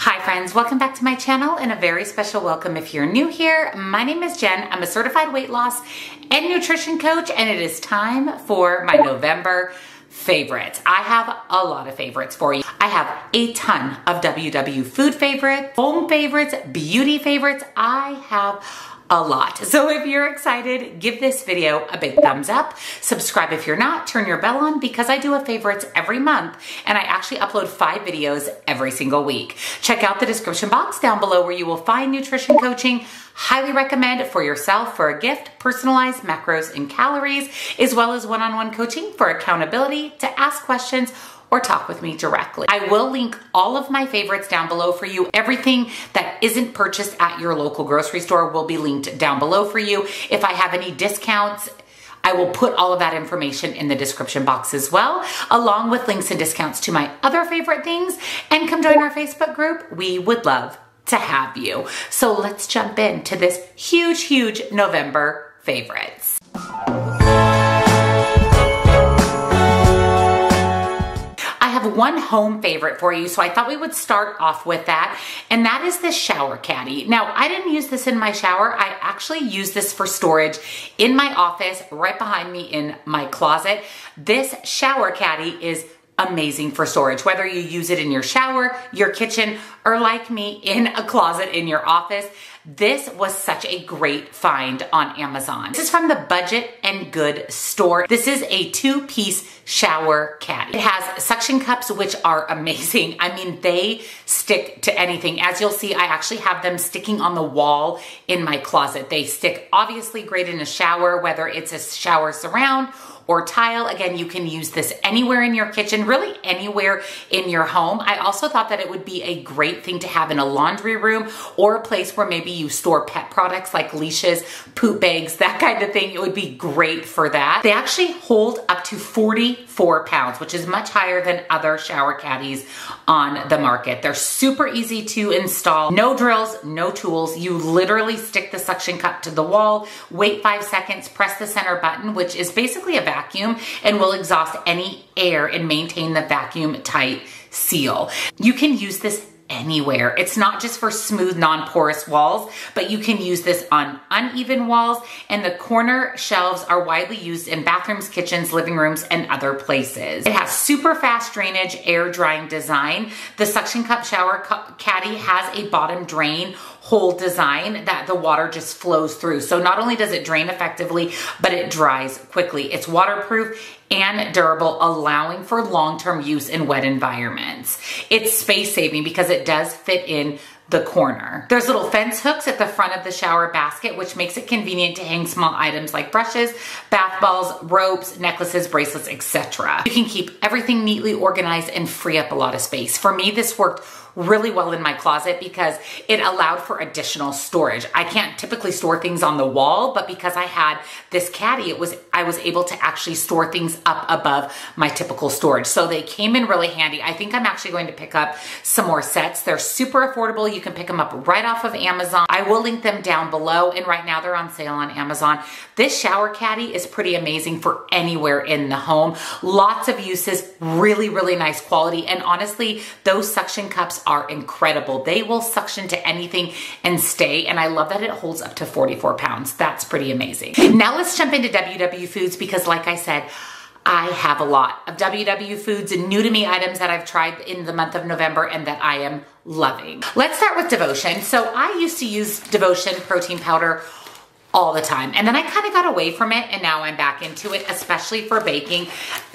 Hi friends, welcome back to my channel and a very special welcome if you're new here. My name is Jen, I'm a certified weight loss and nutrition coach, and it is time for my November favorites. I have a lot of favorites for you. I have a ton of WW food favorites, home favorites, beauty favorites. I have a lot. So if you're excited, give this video a big thumbs up. Subscribe if you're not, turn your bell on because I do a favorites every month and I actually upload 5 videos every single week. Check out the description box down below where you will find nutrition coaching. Highly recommend for yourself for a gift, personalized macros and calories, as well as one-on-one coaching for accountability, to ask questions, or talk with me directly. I will link all of my favorites down below for you. Everything that isn't purchased at your local grocery store will be linked down below for you. If I have any discounts, I will put all of that information in the description box as well, along with links and discounts to my other favorite things. And come join our Facebook group. We would love to have you. So let's jump into this huge, huge November favorites. One home favorite for you, so I thought we would start off with that, and that is the shower caddy. Now, I didn't use this in my shower. I actually use this for storage in my office, right behind me in my closet. This shower caddy is amazing for storage, whether you use it in your shower, your kitchen, or like me, in a closet in your office. This was such a great find on Amazon. This is from the Budget and Good store. This is a 2-piece shower caddy. It has suction cups, which are amazing. I mean, they stick to anything. As you'll see, I actually have them sticking on the wall in my closet. They stick obviously great in a shower, whether it's a shower surround or tile. Again, you can use this anywhere in your kitchen, really anywhere in your home. I also thought that it would be a great thing to have in a laundry room or a place where maybe you store pet products like leashes, poop bags, that kind of thing. It would be great for that. They actually hold up to 44 pounds, which is much higher than other shower caddies on the market. They're super easy to install. No drills, no tools. You literally stick the suction cup to the wall, wait 5 seconds, press the center button, which is basically a vacuum, and will exhaust any air and maintain the vacuum tight seal. You can use this anywhere. It's not just for smooth, non-porous walls, but you can use this on uneven walls, and the corner shelves are widely used in bathrooms, kitchens, living rooms, and other places. It has super fast drainage, air drying design. The suction cup shower caddy has a bottom drain hole design that the water just flows through. So not only does it drain effectively, but it dries quickly. It's waterproof and durable, allowing for long-term use in wet environments. It's space-saving because it does fit in the corner. There's little fence hooks at the front of the shower basket, which makes it convenient to hang small items like brushes, bath balls, ropes, necklaces, bracelets, etc. You can keep everything neatly organized and free up a lot of space. For me, this worked really well in my closet because it allowed for additional storage. I can't typically store things on the wall, but because I had this caddy, I was able to actually store things up above my typical storage. So they came in really handy. I think I'm actually going to pick up some more sets. They're super affordable. You can pick them up right off of Amazon. I will link them down below, and right now they're on sale on Amazon. This shower caddy is pretty amazing for anywhere in the home. Lots of uses, really, really nice quality, and honestly, those suction cups are incredible. They will suction to anything and stay, and I love that it holds up to 44 pounds. That's pretty amazing. Now let's jump into WW Foods because, like I said, I have a lot of WW Foods and new to me items that I've tried in the month of November and that I am loving. Let's start with Devotion. So I used to use Devotion protein powder all the time, and then I kind of got away from it, and now I'm back into it, especially for baking.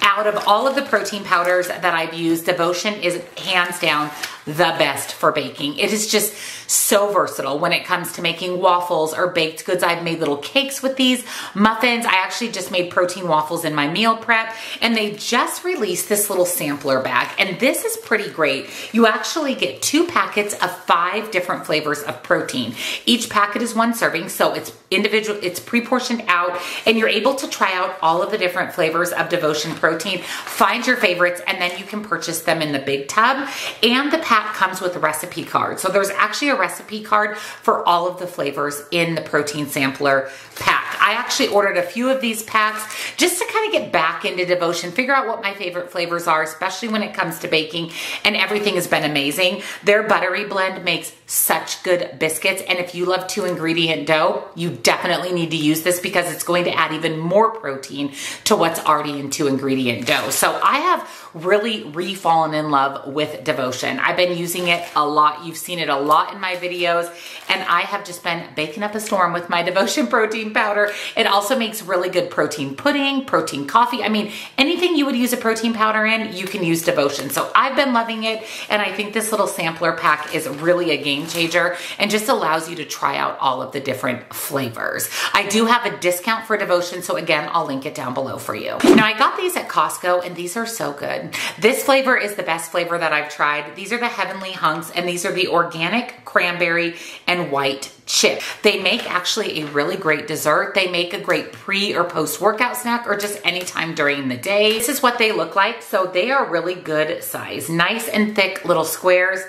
Out of all of the protein powders that I've used, Devotion is hands down the best for baking. It is just so versatile when it comes to making waffles or baked goods. I've made little cakes with these, muffins. I actually just made protein waffles in my meal prep, and they just released this little sampler bag, and this is pretty great. You actually get 2 packets of 5 different flavors of protein. Each packet is 1 serving, so it's individual, it's pre-portioned out, and you're able to try out all of the different flavors of Devotion protein, find your favorites, and then you can purchase them in the big tub. And the pack comes with a recipe card. So there's actually a recipe card for all of the flavors in the protein sampler pack. I actually ordered a few of these packs just to kind of get back into Devotion, figure out what my favorite flavors are, especially when it comes to baking, and everything has been amazing. Their buttery blend makes such good biscuits, and if you love 2-ingredient dough, you definitely need to use this because it's going to add even more protein to what's already in 2-ingredient dough. So I have really re-fallen in love with Devotion. I've been using it a lot. You've seen it a lot in my videos, and I have just been baking up a storm with my Devotion protein powder. It also makes really good protein pudding, protein coffee. I mean, anything you would use a protein powder in, you can use Devotion. So I've been loving it, and I think this little sampler pack is really a game changer and just allows you to try out all of the different flavors. I do have a discount for Devotion, so again, I'll link it down below for you. Now, I got these at Costco, and these are so good. This flavor is the best flavor that I've tried. These are the Heavenly Hunks, and these are the organic cranberry and white chip. They make actually a really great dessert. They make a great pre or post-workout snack or just anytime during the day. This is what they look like. So they are really good size, nice and thick little squares.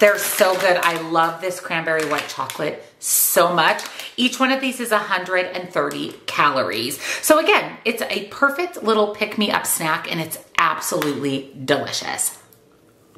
They're so good. I love this cranberry white chocolate so much. Each one of these is 130 calories. So again, it's a perfect little pick-me-up snack, and it's absolutely delicious.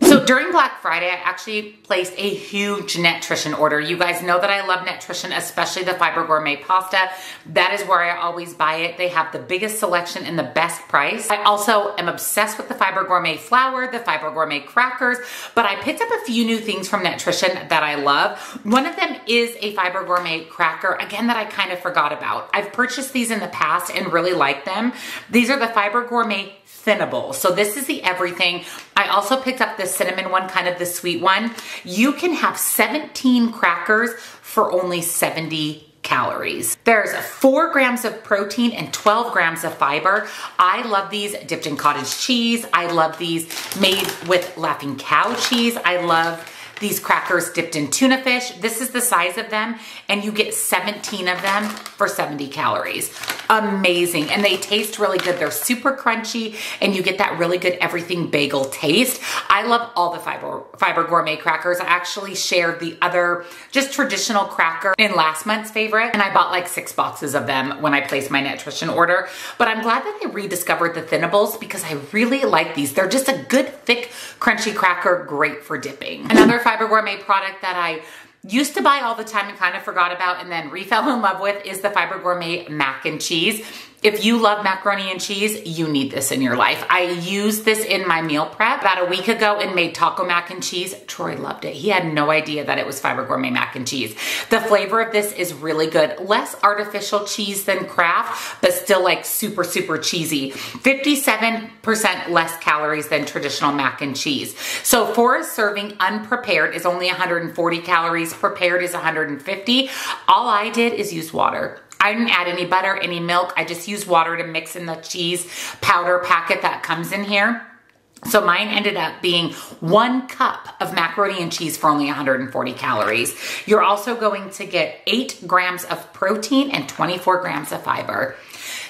So during Black Friday, I actually placed a huge Netrition order. You guys know that I love Netrition, especially the Fiber Gourmet pasta. That is where I always buy it. They have the biggest selection and the best price. I also am obsessed with the Fiber Gourmet flour, the Fiber Gourmet crackers, but I picked up a few new things from Netrition that I love. One of them is a Fiber Gourmet cracker, again, that I kind of forgot about. I've purchased these in the past and really like them. These are the Fiber Gourmet Thinnable. So this is the everything. I also picked up the cinnamon one, kind of the sweet one. You can have 17 crackers for only 70 calories. There's 4 grams of protein and 12 grams of fiber. I love these dipped in cottage cheese. I love these made with Laughing Cow cheese. I love these crackers dipped in tuna fish. This is the size of them, and you get 17 of them for 70 calories. Amazing, and they taste really good. They're super crunchy, and you get that really good everything bagel taste. I love all the Fiber Gourmet crackers. I actually shared the other just traditional cracker in last month's favorite, and I bought like 6 boxes of them when I placed my Netrition order, but I'm glad that I rediscovered the Thinnables because I really like these. They're just a good, thick, crunchy cracker, great for dipping. Another Fiber Gourmet product that I used to buy all the time and kind of forgot about and then re-fell in love with is the Fiber Gourmet mac and cheese. If you love macaroni and cheese, you need this in your life. I used this in my meal prep about a week ago and made taco mac and cheese. Troy loved it. He had no idea that it was Fiber Gourmet mac and cheese. The flavor of this is really good. Less artificial cheese than Kraft, but still like super, super cheesy. 57% less calories than traditional mac and cheese. So for a serving, unprepared is only 140 calories. Prepared is 150. All I did is use water. I didn't add any butter, any milk. I just used water to mix in the cheese powder packet that comes in here. So mine ended up being 1 cup of macaroni and cheese for only 140 calories. You're also going to get 8 grams of protein and 24 grams of fiber.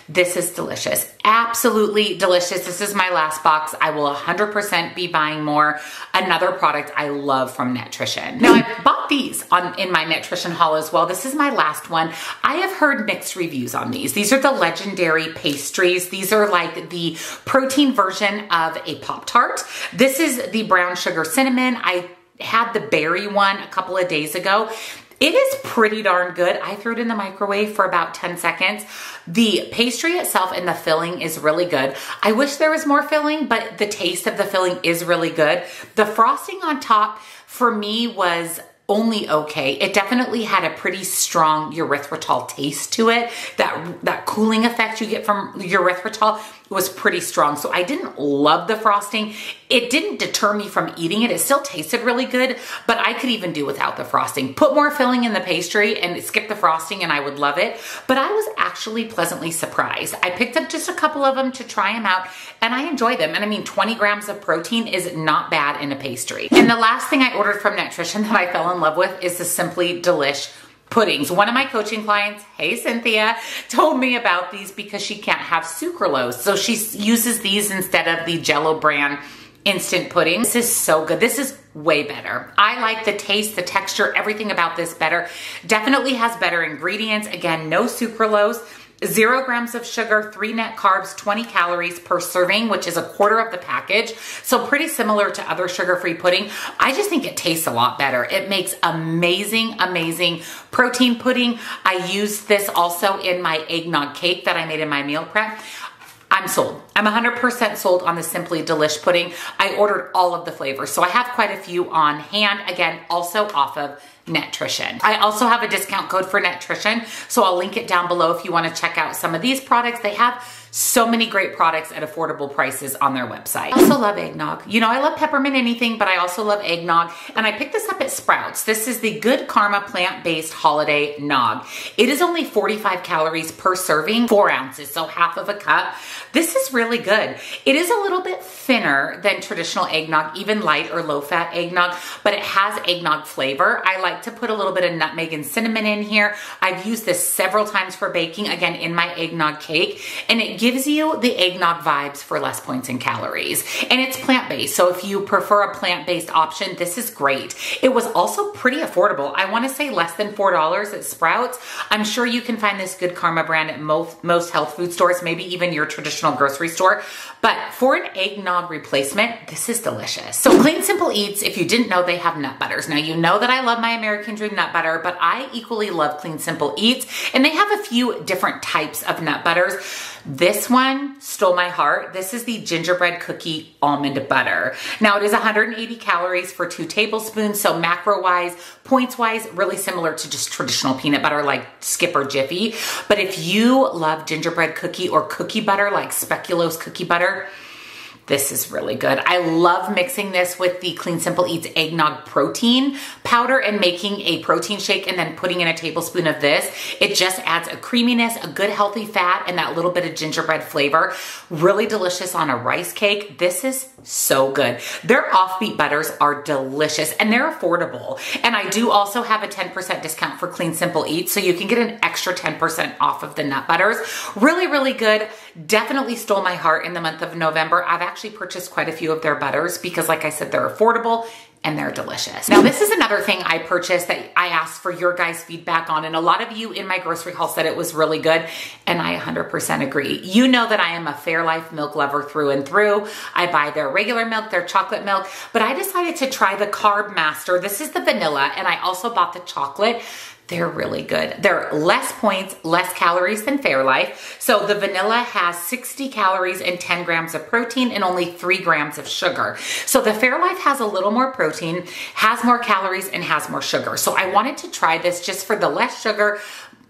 This is delicious, absolutely delicious. This is my last box. I will 100% be buying more. Another product I love from Netrition. Now, I bought these in my Netrition haul as well. This is my last one. I have heard mixed reviews on these. These are the legendary pastries. These are like the protein version of a Pop-Tart. This is the brown sugar cinnamon. I had the berry one a couple of days ago. It is pretty darn good. I threw it in the microwave for about 10 seconds. The pastry itself and the filling is really good. I wish there was more filling, but the taste of the filling is really good. The frosting on top for me was only okay. It definitely had a pretty strong erythritol taste to it. That cooling effect you get from erythritol was pretty strong. So I didn't love the frosting. It didn't deter me from eating it. It still tasted really good, but I could even do without the frosting. Put more filling in the pastry and skip the frosting and I would love it. But I was actually pleasantly surprised. I picked up just a couple of them to try them out and I enjoy them. And I mean, 20 grams of protein is not bad in a pastry. And the last thing I ordered from Netrition that I fell in love with is the Simply Delish puddings. One of my coaching clients, hey Cynthia, told me about these because she can't have sucralose. So she uses these instead of the Jell-O brand instant pudding. This is so good. This is way better. I like the taste, the texture, everything about this better. Definitely has better ingredients. Again, no sucralose. 0 grams of sugar, 3 net carbs, 20 calories per serving, which is 1/4 of the package. So pretty similar to other sugar-free pudding. I just think it tastes a lot better. It makes amazing, amazing protein pudding. I used this also in my eggnog cake that I made in my meal prep. I'm sold. I'm 100% sold on the Simply Delish pudding. I ordered all of the flavors, so I have quite a few on hand. Again, also off of Netrition. I also have a discount code for Netrition, so I'll link it down below if you want to check out some of these products. They have so many great products at affordable prices on their website. I also love eggnog. You know, I love peppermint anything, but I also love eggnog, and I picked this up at Sprouts. This is the Good Karma Plant-Based Holiday Nog. It is only 45 calories per serving, 4 ounces, so half of a cup. This is really good. It is a little bit thinner than traditional eggnog, even light or low-fat eggnog, but it has eggnog flavor. I like to put a little bit of nutmeg and cinnamon in here. I've used this several times for baking, again, in my eggnog cake, and it gives you the eggnog vibes for less points and calories. And it's plant-based, so if you prefer a plant-based option, this is great. It was also pretty affordable. I want to say less than $4 at Sprouts. I'm sure you can find this Good Karma brand at most health food stores, maybe even your traditional grocery store, but for an eggnog replacement, this is delicious. So Clean Simple Eats, if you didn't know, they have nut butters. Now, you know that I love my American Dream nut butter, but I equally love Clean Simple Eats, and they have a few different types of nut butters. This one stole my heart. This is the gingerbread cookie almond butter. Now, it is 180 calories for 2 tablespoons, so macro-wise, points-wise, really similar to just traditional peanut butter like Skip or Jiffy. But if you love gingerbread cookie or cookie butter like Speculoos cookie butter, this is really good. I love mixing this with the Clean Simple Eats eggnog protein powder and making a protein shake and then putting in a tablespoon of this. It just adds a creaminess, a good healthy fat, and that little bit of gingerbread flavor. Really delicious on a rice cake. This is so good. Their offbeat butters are delicious and they're affordable. And I do also have a 10% discount for Clean Simple Eats, so you can get an extra 10% off of the nut butters. Really, really good. Definitely stole my heart in the month of November. I've actually purchased quite a few of their butters because, like I said, they're affordable and they're delicious. Now, this is another thing I purchased that I asked for your guys' feedback on, and a lot of you in my grocery haul said it was really good, and I 100% agree. You know that I am a Fairlife milk lover through and through. I buy their regular milk, their chocolate milk, but I decided to try the Carb Master. This is the vanilla, and I also bought the chocolate. They're really good. They're less points, less calories than Fairlife. So the vanilla has 60 calories and 10 grams of protein and only 3 grams of sugar. So the Fairlife has a little more protein, has more calories, and has more sugar. So I wanted to try this just for the less sugar,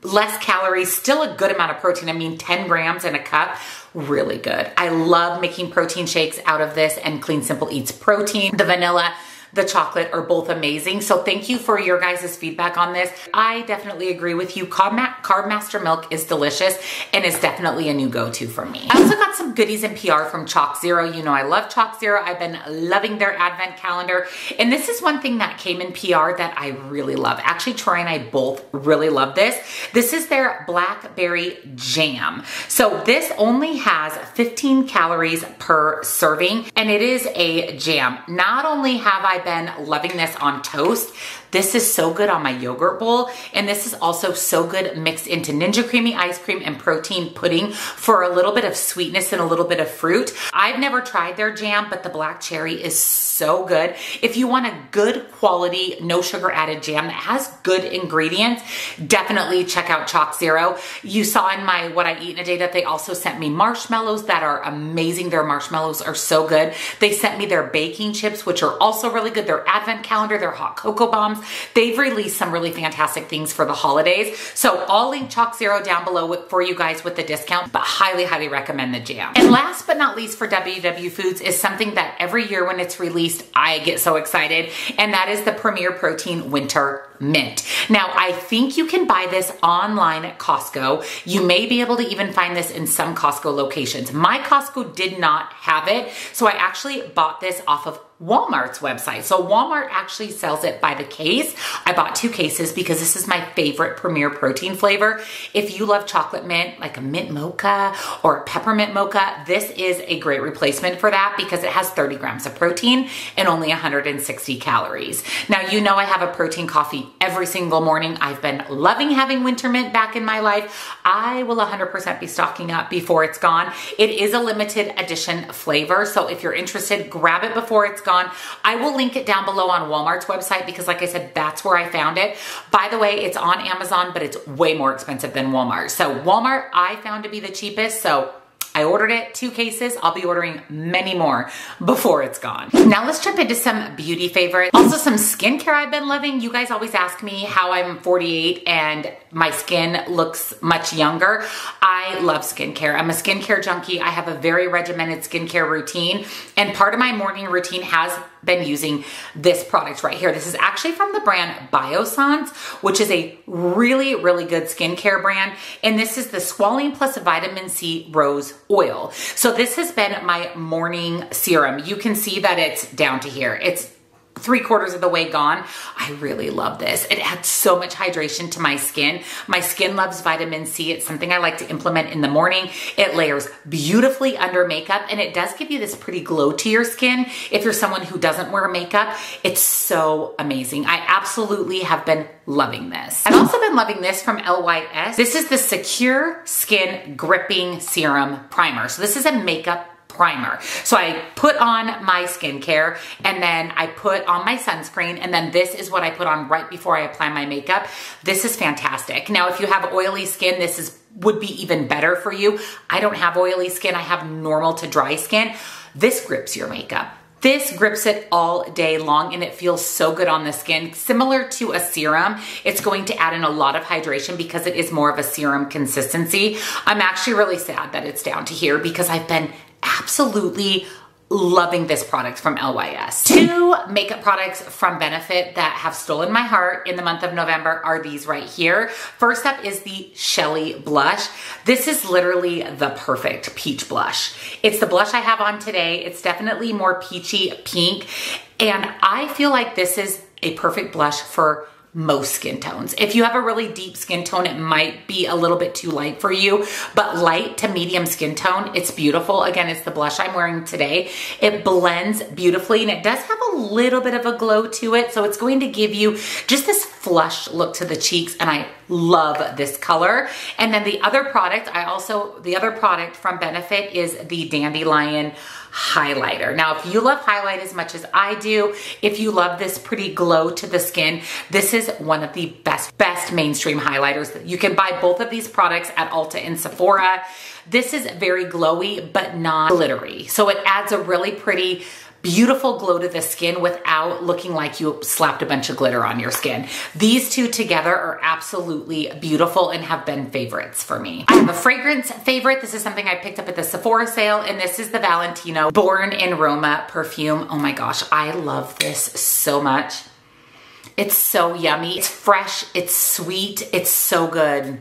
less calories, still a good amount of protein. I mean, 10 grams in a cup. Really good. I love making protein shakes out of this, and Clean Simple Eats protein. The vanilla, the chocolate are both amazing. So thank you for your guys' feedback on this. I definitely agree with you. Carb Master milk is delicious and is definitely a new go-to for me. I also got some goodies in PR from ChocZero. You know I love ChocZero. I've been loving their advent calendar. And this is one thing that came in PR that I really love. Actually, Troy and I both really love this. This is their blackberry jam. So this only has 15 calories per serving, and it is a jam. Not only have I've been loving this on toast, this is so good on my yogurt bowl, and this is also so good mixed into Ninja Creamy ice cream and protein pudding for a little bit of sweetness and a little bit of fruit. I've never tried their jam, but the black cherry is so good. If you want a good quality, no sugar added jam that has good ingredients, definitely check out ChocZero. You saw in my What I Eat in a Day that they also sent me marshmallows that are amazing. Their marshmallows are so good. They sent me their baking chips, which are also really good. Their advent calendar, their hot cocoa bombs. They've released some really fantastic things for the holidays. So I'll link ChocZero down below for you guys with the discount, but highly, highly recommend the jam. And last but not least for WW Foods is something that every year when it's released, I get so excited, and that is the Premier Protein Winter Mint. Now, I think you can buy this online at Costco. You may be able to even find this in some Costco locations. My Costco did not have it, so I actually bought this off of Walmart's website. So Walmart actually sells it by the case. I bought 2 cases because this is my favorite Premier Protein flavor. If you love chocolate mint, like a mint mocha or a peppermint mocha, this is a great replacement for that because it has 30 grams of protein and only 160 calories. Now, you know I have a protein coffee every single morning. I've been loving having winter mint back in my life. I will 100% be stocking up before it's gone. It is a limited edition flavor, so if you're interested, grab it before it's gone. I will link it down below on Walmart's website because, like I said, that's where I found it. By the way, it's on Amazon, but it's way more expensive than Walmart. So Walmart I found to be the cheapest, so I ordered it, 2 cases. I'll be ordering many more before it's gone. Now let's jump into some beauty favorites. Also some skincare I've been loving. You guys always ask me how I'm 48 and my skin looks much younger. I love skincare. I'm a skincare junkie. I have a very regimented skincare routine, and part of my morning routine has been using this product right here. This is actually from the brand Biossance, which is a really, really good skincare brand. And this is the Squalene Plus Vitamin C Rose Oil. So this has been my morning serum. You can see that it's down to here. It's 3/4 of the way gone. I really love this. It adds so much hydration to my skin. My skin loves vitamin C. It's something I like to implement in the morning. It layers beautifully under makeup, and it does give you this pretty glow to your skin. If you're someone who doesn't wear makeup, it's so amazing. I absolutely have been loving this. I've also been loving this from LYS. This is the Secure Skin Gripping Serum Primer. So this is a makeup primer. So I put on my skincare, and then I put on my sunscreen, and then this is what I put on right before I apply my makeup. This is fantastic. Now, if you have oily skin, this would be even better for you. I don't have oily skin. I have normal to dry skin. This grips your makeup. This grips it all day long, and it feels so good on the skin. Similar to a serum, it's going to add in a lot of hydration because it is more of a serum consistency. I'm actually really sad that it's down to here because I've been absolutely loving this product from LYS. 2 makeup products from Benefit that have stolen my heart in the month of November are these right here. First up is the Shelly Blush. This is literally the perfect peach blush. It's the blush I have on today. It's definitely more peachy pink, and I feel like this is a perfect blush for most skin tones. If you have a really deep skin tone, it might be a little bit too light for you, but light to medium skin tone, it's beautiful. Again, it's the blush I'm wearing today. It blends beautifully, and it does have a little bit of a glow to it, so it's going to give you just this flush look to the cheeks, and I love this color. And then the other product from Benefit is the Dandelion Highlighter. Now, if you love highlight as much as I do, if you love this pretty glow to the skin, this is one of the best mainstream highlighters. You can buy both of these products at Ulta and Sephora. This is very glowy, but not glittery. So it adds a really pretty, beautiful glow to the skin without looking like you slapped a bunch of glitter on your skin. These 2 together are absolutely beautiful and have been favorites for me. I have a fragrance favorite. This is something I picked up at the Sephora sale, and this is the Valentino Born in Roma perfume. Oh my gosh, I love this so much. It's so yummy. It's fresh. It's sweet. It's so good.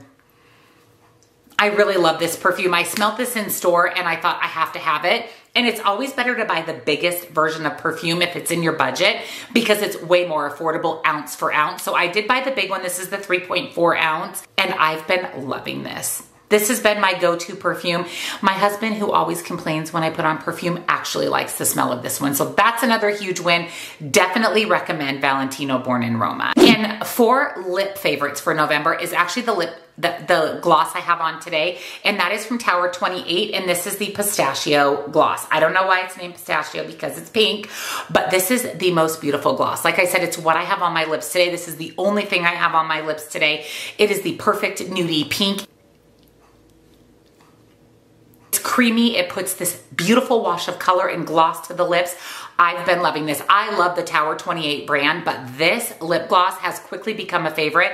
I really love this perfume. I smelled this in store, and I thought I have to have it. And it's always better to buy the biggest version of perfume if it's in your budget because it's way more affordable ounce for ounce. So I did buy the big one. This is the 3.4 ounce, and I've been loving this. This has been my go-to perfume. My husband, who always complains when I put on perfume, actually likes the smell of this one. So that's another huge win. Definitely recommend Valentino Born in Roma. And 4 lip favorites for November is actually the gloss I have on today, and that is from Tower 28, and this is the Pistachio Gloss. I don't know why it's named Pistachio because it's pink, but this is the most beautiful gloss. Like I said, it's what I have on my lips today. This is the only thing I have on my lips today. It is the perfect nudie pink. It's creamy. It puts this beautiful wash of color and gloss to the lips. I've been loving this. I love the Tower 28 brand, but this lip gloss has quickly become a favorite.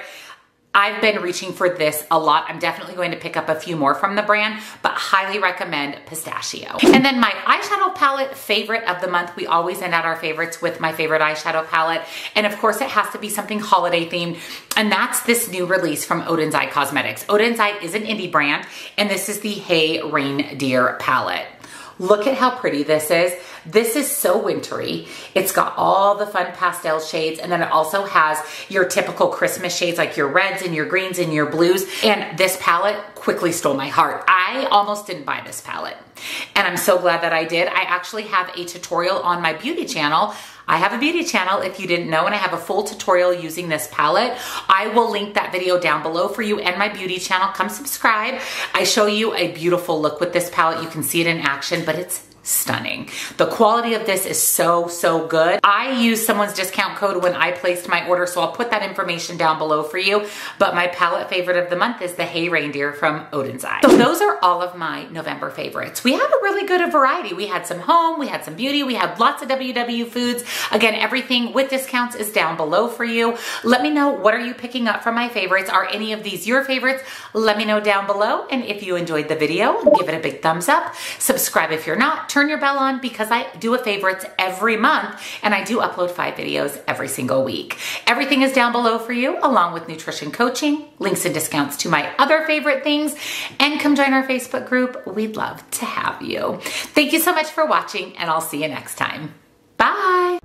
I've been reaching for this a lot. I'm definitely going to pick up a few more from the brand, but highly recommend Pistachio. And then my eyeshadow palette favorite of the month. We always end out our favorites with my favorite eyeshadow palette. And of course, it has to be something holiday themed. And that's this new release from Odens Eye Cosmetics. Odens Eye is an indie brand, and this is the Hey Reindeer palette. Look at how pretty this is. This is so wintry. It's got all the fun pastel shades, and then it also has your typical Christmas shades like your reds and your greens and your blues. And this palette quickly stole my heart. I almost didn't buy this palette, and I'm so glad that I did. I actually have a tutorial on my beauty channel. I have a beauty channel, if you didn't know, and I have a full tutorial using this palette. I will link that video down below for you and my beauty channel. Come subscribe. I show you a beautiful look with this palette. You can see it in action, but it's stunning. The quality of this is so, so good. I used someone's discount code when I placed my order, so I'll put that information down below for you. But my palette favorite of the month is the Hey Reindeer from Odens Eye. So those are all of my November favorites. We had a really good variety. We had some home, we had some beauty, we had lots of WW foods. Again, everything with discounts is down below for you. Let me know, what are you picking up from my favorites? Are any of these your favorites? Let me know down below. And if you enjoyed the video, give it a big thumbs up. Subscribe if you're not. Turn your bell on, because I do a favorites every month, and I do upload 5 videos every single week. Everything is down below for you, along with nutrition coaching, links and discounts to my other favorite things, and come join our Facebook group. We'd love to have you. Thank you so much for watching, and I'll see you next time. Bye.